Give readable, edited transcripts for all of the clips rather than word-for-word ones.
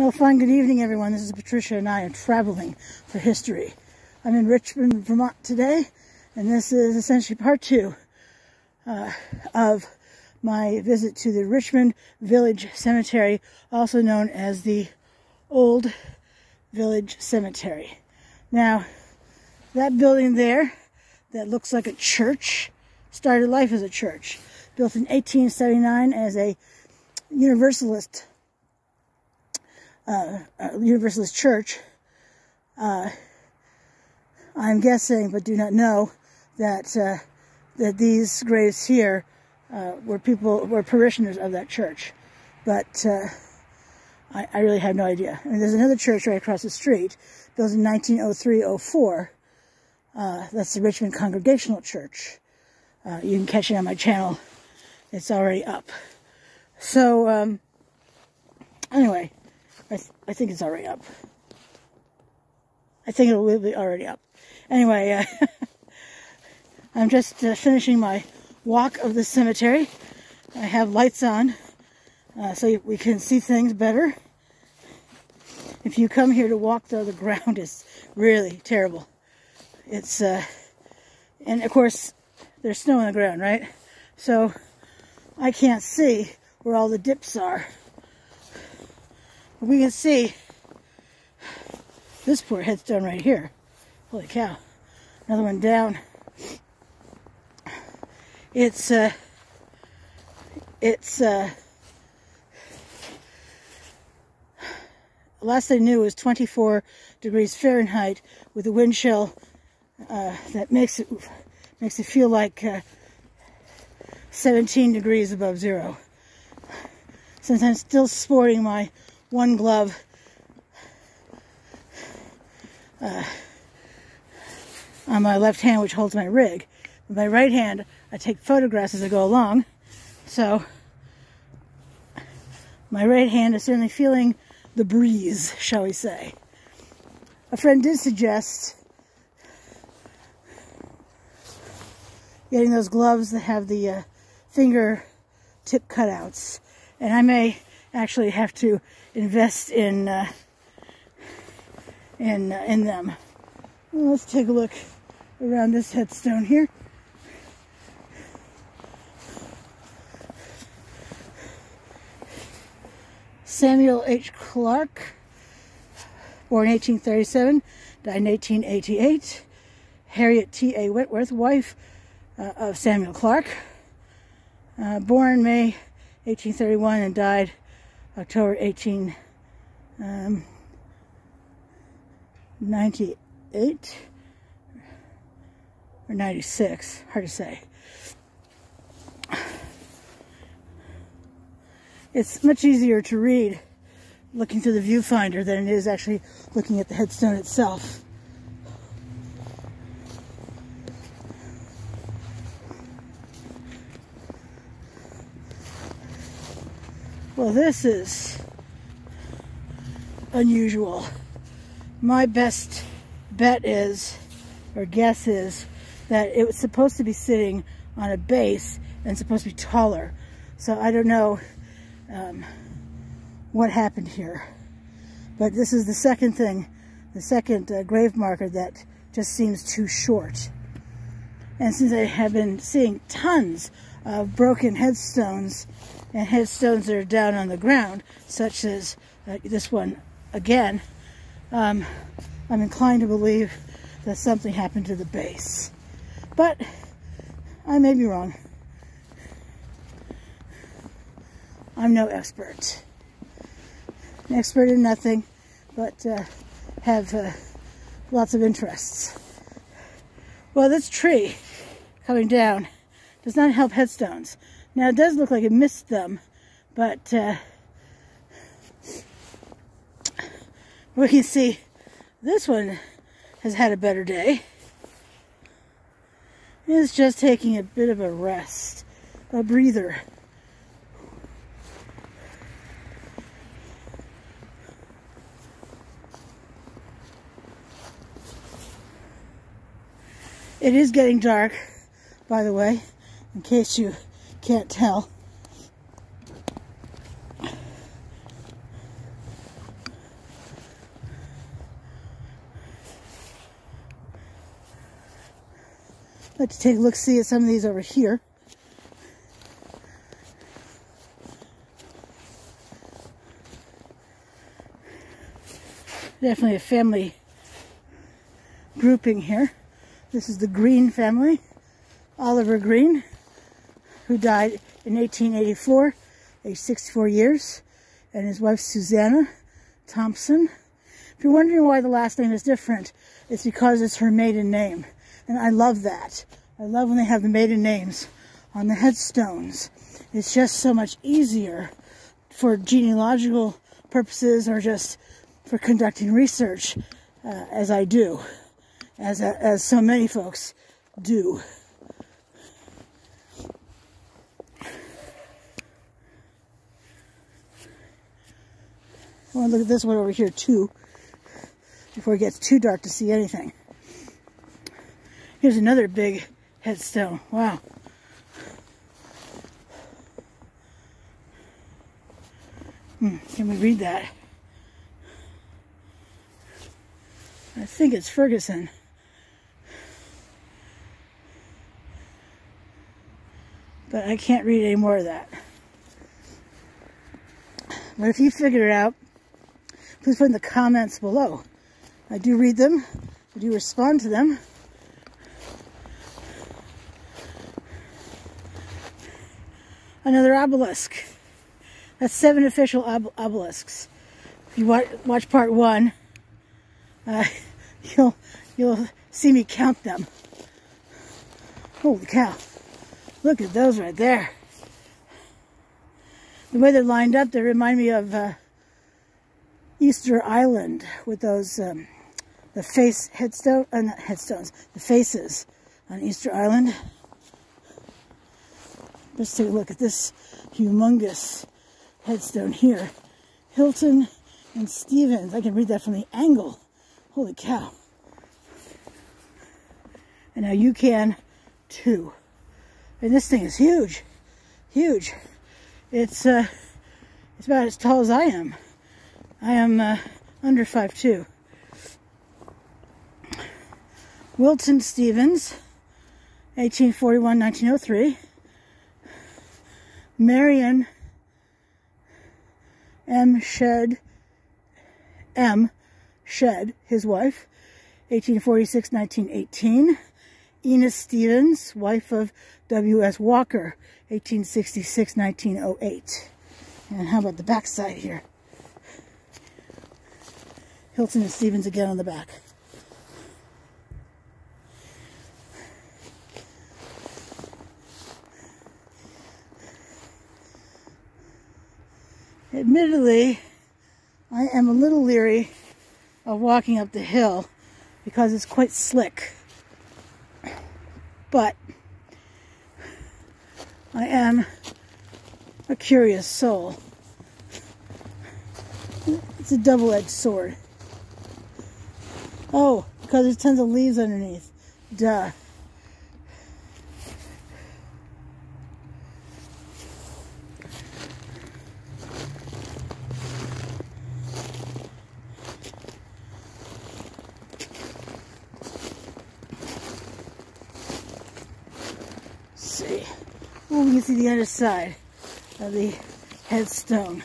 Well, fine, good evening, everyone. This is Patricia, and I am traveling for history. I'm in Richmond, Vermont today, and this is essentially part two of my visit to the Richmond Village Cemetery, also known as the Old Village Cemetery. Now, that building there that looks like a church started life as a church, built in 1879 as a Universalist church. I'm guessing, but do not know, that that these graves here were parishioners of that church. But I really have no idea. I mean, there's another church right across the street, built in 1903-04. That's the Richmond Congregational Church. You can catch it on my channel. It's already up. So, anyway, I think it's already up. I think it will be already up. Anyway, I'm just finishing my walk of the cemetery. I have lights on so we can see things better. If you come here to walk, though, the ground is really terrible. It's, and of course, there's snow on the ground, right? So I can't see where all the dips are. But we can see this poor headstone right here. Holy cow. Another one down. It's last I knew was 24 degrees Fahrenheit with a wind chill that makes it feel like 17 degrees above zero. Since I'm still sporting my one glove, on my left hand, which holds my rig. With my right hand, I take photographs as I go along. So my right hand is certainly feeling the breeze, shall we say. A friend did suggest getting those gloves that have the finger tip cutouts. And I may actually have to invest in them. Well, let's take a look around this headstone here. Samuel H. Clark, born 1837, died in 1888. Harriet T. A. Whitworth, wife of Samuel Clark, born May 1831 and died October 1898 or 96, hard to say. It's much easier to read looking through the viewfinder than it is actually looking at the headstone itself. Well, this is unusual. My best bet is, or guess is, that it was supposed to be sitting on a base and supposed to be taller. So I don't know what happened here. But this is the second thing, the second grave marker that just seems too short. And since I have been seeing tons of broken headstones, and headstones that are down on the ground, such as this one again, I'm inclined to believe that something happened to the base. But I may be wrong. I'm no expert. An expert in nothing, but have lots of interests. Well, this tree coming down does not help headstones. Now, it does look like it missed them, but we can see this one has had a better day. It's just taking a bit of a rest, a breather. It is getting dark, by the way, in case you can't tell. Let's take a look, see at some of these over here. Definitely a family grouping here. This is the Green family. Oliver Green, who died in 1884, aged 64 years, and his wife Susanna Thompson. If you're wondering why the last name is different, it's because it's her maiden name. And I love that. I love when they have the maiden names on the headstones. It's just so much easier for genealogical purposes or just for conducting research, as I do, as so many folks do. I want to look at this one over here too, before it gets too dark to see anything. Here's another big headstone. Wow. Can we read that? I think it's Ferguson. But I can't read any more of that. But if you figure it out, please put in the comments below. I do read them. I do respond to them. Another obelisk. That's 7 official obelisks. If you watch part 1, you'll see me count them. Holy cow. Look at those right there. The way they're lined up, they remind me of Easter Island with those, the faces on Easter Island. Let's take a look at this humongous headstone here. Hilton and Stevens. I can read that from the angle. Holy cow. And now you can too. And this thing is huge. Huge. It's about as tall as I am. I am under 5'2". Wilton Stevens, 1841-1903. Marion M. Shedd, his wife, 1846-1918. Enos Stevens, wife of W.S. Walker, 1866-1908. And how about the back side here? Hilton and Stevens again on the back. Admittedly, I am a little leery of walking up the hill because it's quite slick. But I am a curious soul. It's a double-edged sword. Oh, because there's tons of leaves underneath. Duh. See the other side of the headstone.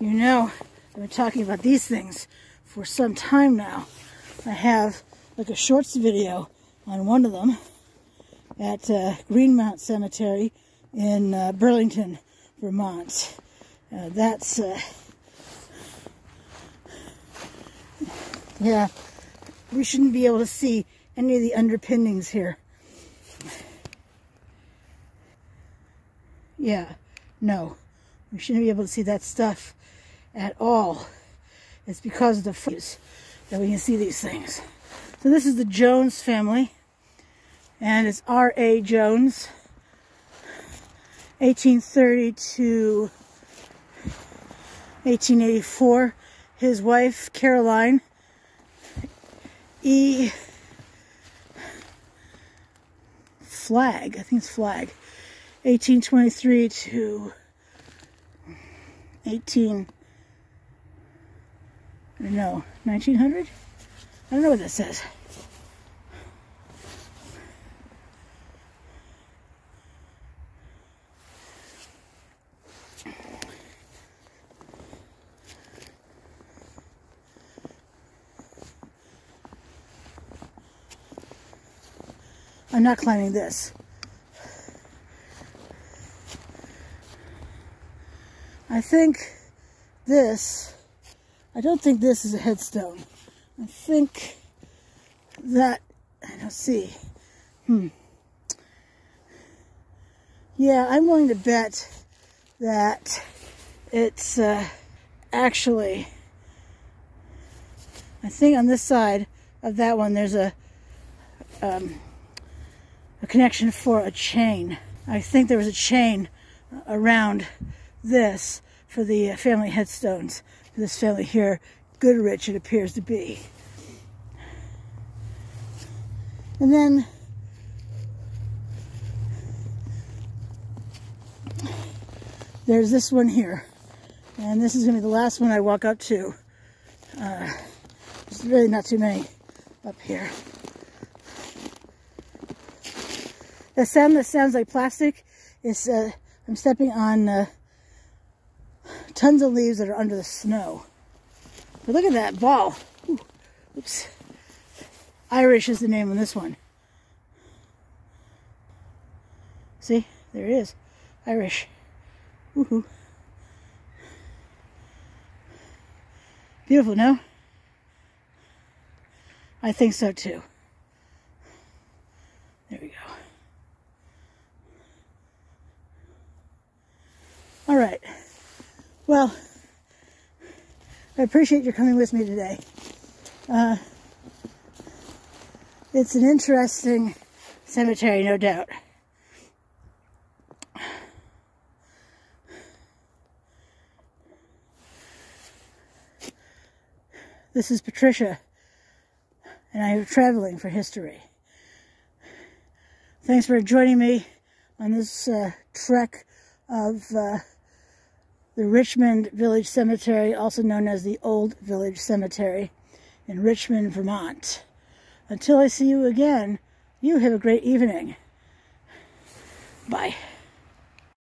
You know, I've been talking about these things for some time now. I have like a shorts video on one of them at Greenmount Cemetery in Burlington, Vermont. That's, yeah, we shouldn't be able to see any of the underpinnings here. Yeah, no, we shouldn't be able to see that stuff at all. It's because of the fuse that we can see these things. So this is the Jones family, and it's R.A. Jones, 1830 to 1884. His wife, Caroline E. Flagg, I think it's Flagg. 1823 to 1900? I don't know what that says. I'm not climbing this. I think this, I don't think this is a headstone. I think that, I don't see. Yeah, I'm going to bet that it's actually, I think on this side of that one, there's a connection for a chain. I think there was a chain around this for the family headstones for this family here. Goodrich, it appears to be. And then there's this one here, and this is going to be the last one I walk up to. There's really not too many up here. The sound that sounds like plastic is I'm stepping on tons of leaves that are under the snow. But look at that ball. Ooh, oops. Irish is the name on this one. See? There it is. Irish. Woohoo. Beautiful, no? I think so too. There we go. All right. Well, I appreciate your coming with me today. It's an interesting cemetery, no doubt. This is Patricia, and I am Traveling for History. Thanks for joining me on this trek of the Richmond Village Cemetery, also known as the Old Village Cemetery in Richmond, Vermont. Until I see you again, you have a great evening. Bye.